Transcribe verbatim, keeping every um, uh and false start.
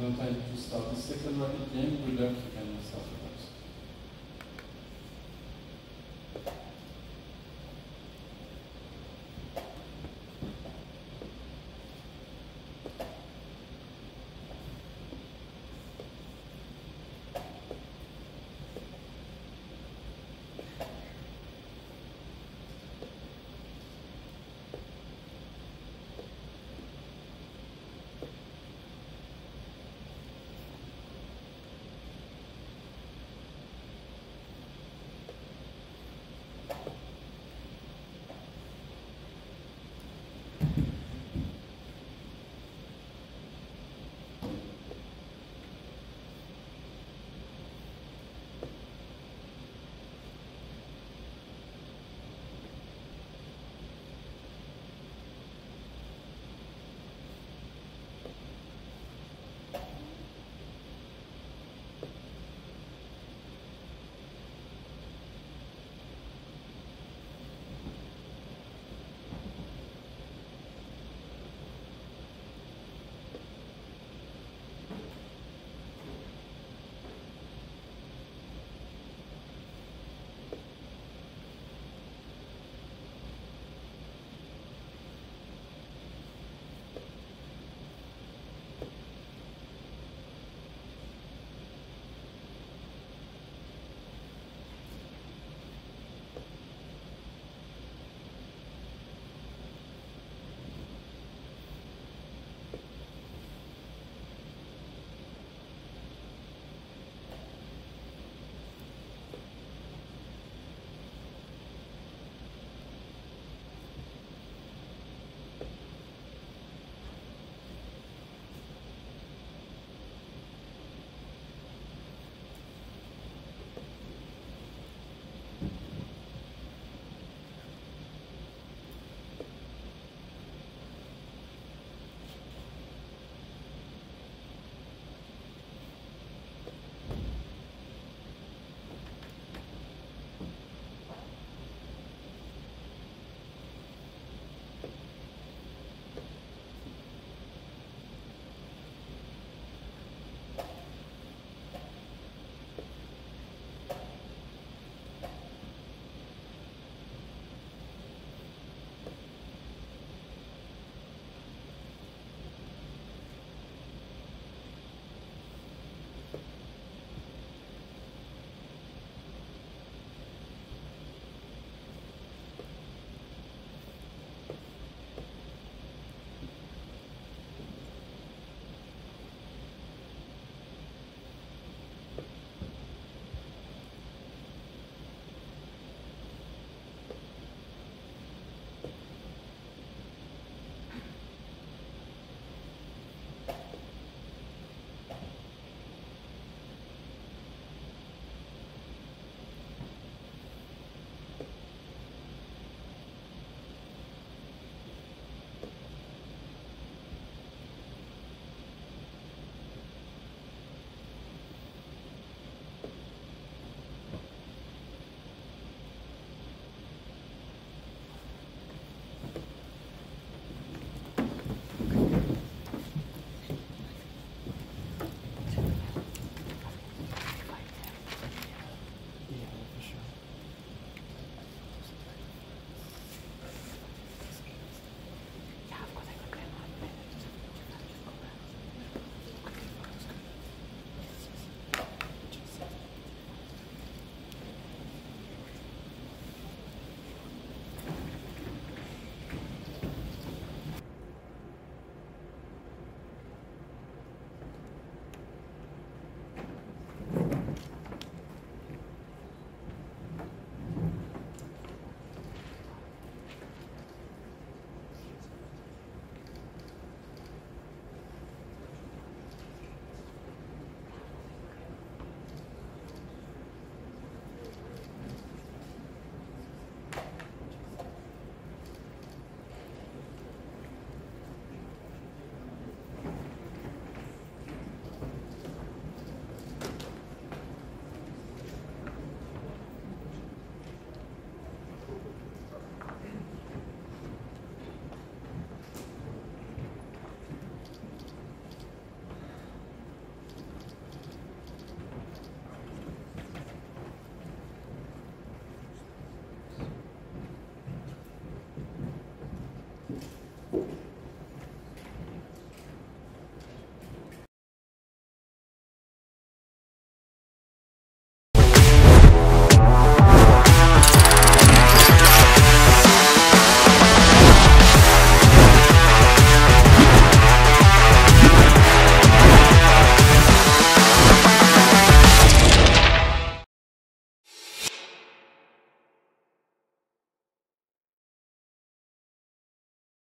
no time to start the second rapid game, relax, you can start.